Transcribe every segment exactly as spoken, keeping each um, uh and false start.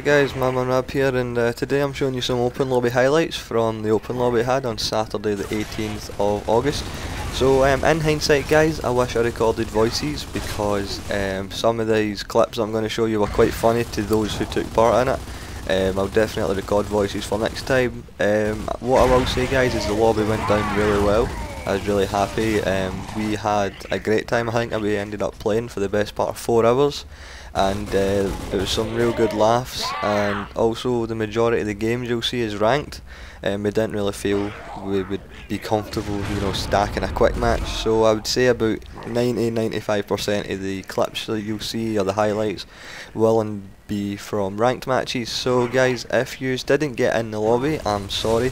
Alright guys, MadmanRab here, and uh, today I'm showing you some Open Lobby highlights from the Open Lobby I had on Saturday the eighteenth of August. So um, in hindsight guys, I wish I recorded voices because um, some of these clips I'm going to show you were quite funny to those who took part in it. Um, I'll definitely record voices for next time. Um, what I will say guys is the lobby went down really well. I was really happy. Um, we had a great time. I think we ended up playing for the best part of four hours, and uh, it was some real good laughs. And also, the majority of the games you'll see is ranked, and um, we didn't really feel we would be comfortable, you know, stacking a quick match. So I would say about ninety to ninety-five percent of the clips that you'll see or the highlights will and be from ranked matches. So guys, if you didn't get in the lobby, I'm sorry.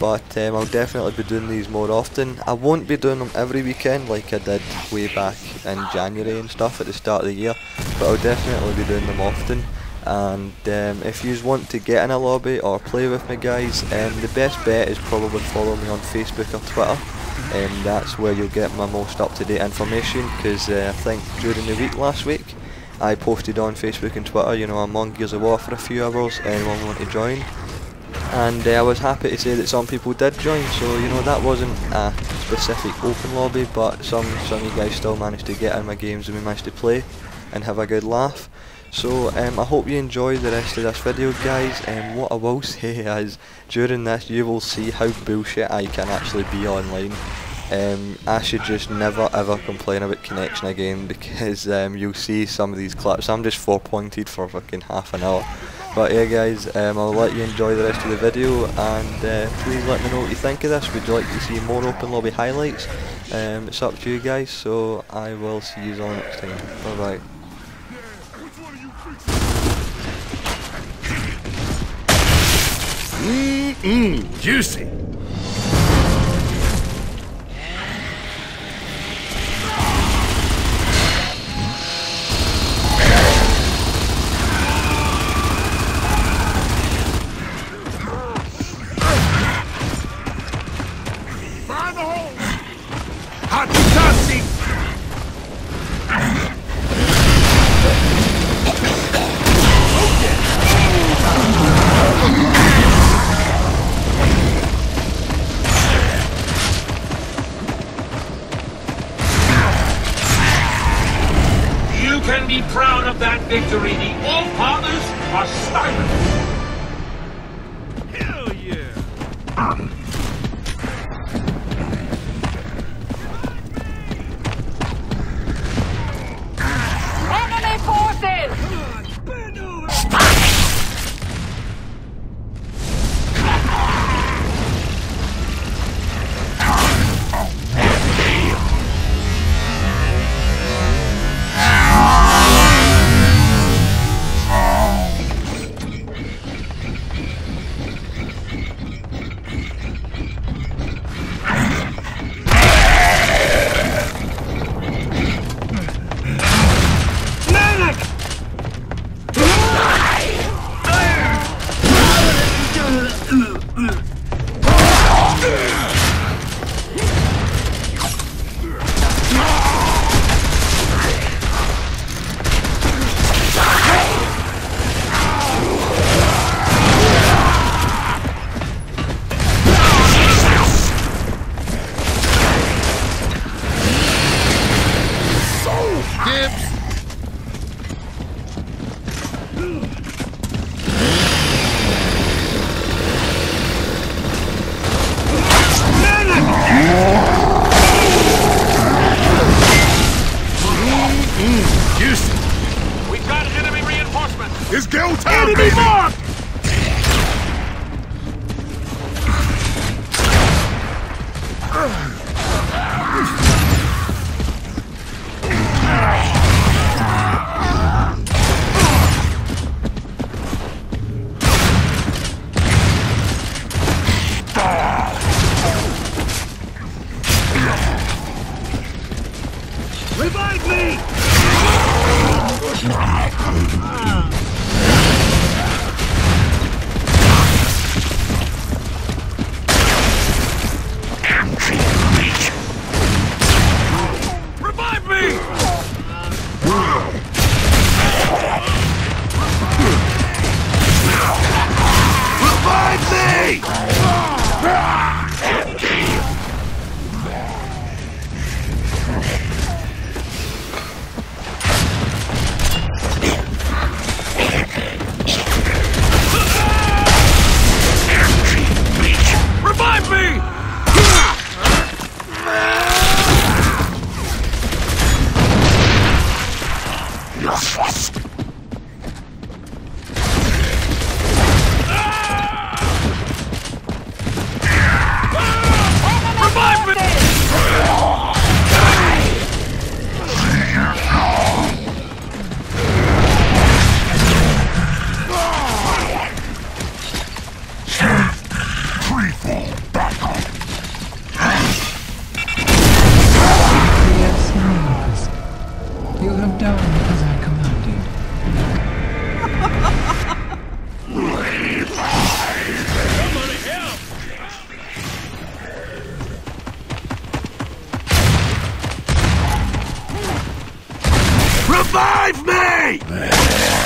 But um, I'll definitely be doing these more often. I won't be doing them every weekend like I did way back in January and stuff at the start of the year, but I'll definitely be doing them often. And um, if you want to get in a lobby or play with me guys, um, the best bet is probably follow me on Facebook or Twitter, and um, that's where you'll get my most up-to-date information, because uh, I think during the week last week I posted on Facebook and Twitter, you know, I'm on Gears of War for a few hours, anyone want to join? And uh, I was happy to say that some people did join, so you know, that wasn't a specific Open Lobby, but some, some of you guys still managed to get in my games and we managed to play and have a good laugh. So um, I hope you enjoy the rest of this video guys, and um, what I will say is during this you will see how bullshit I can actually be online. Um, I should just never ever complain about connection again, because um, you'll see some of these clips, I'm just four pointed for fucking half an hour. But yeah guys, um, I'll let you enjoy the rest of the video, and uh, please let me know what you think of this. Would you like to see more Open Lobby highlights? Um, it's up to you guys, so I will see you all next time. Bye bye. Mmm, juicy! Can be proud of that victory. The All Fathers are silent. Hell yeah! Um. Enemy forces! Come on, bend over! It's go time, enemy baby! Mark! Revive me! Ah. Revive me! Revive me! Revive me!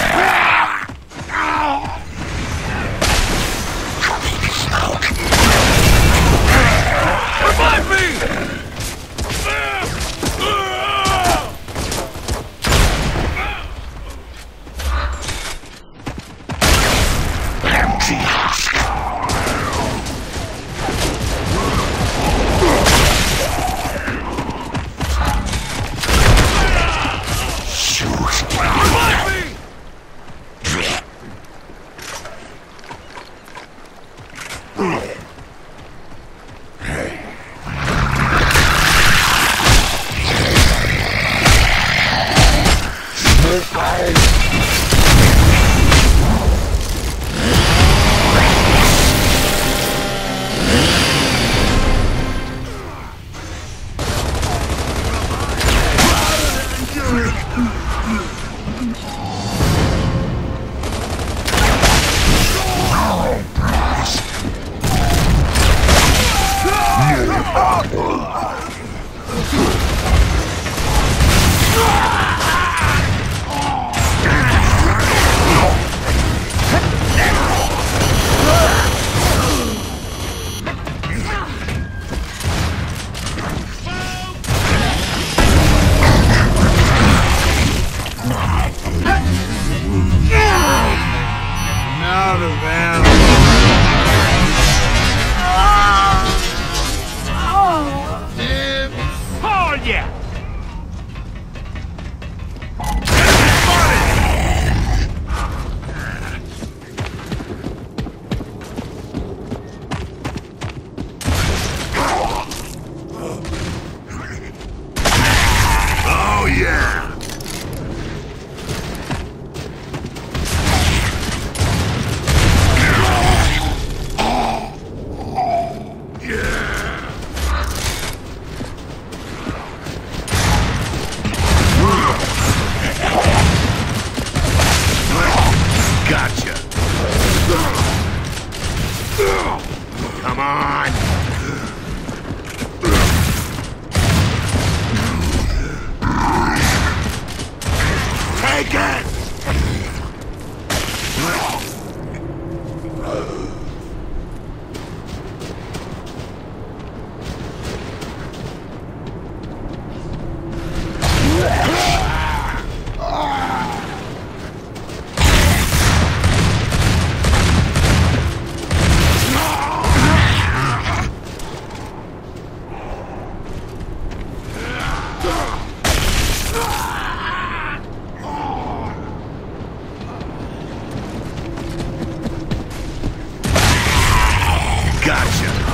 Gotcha.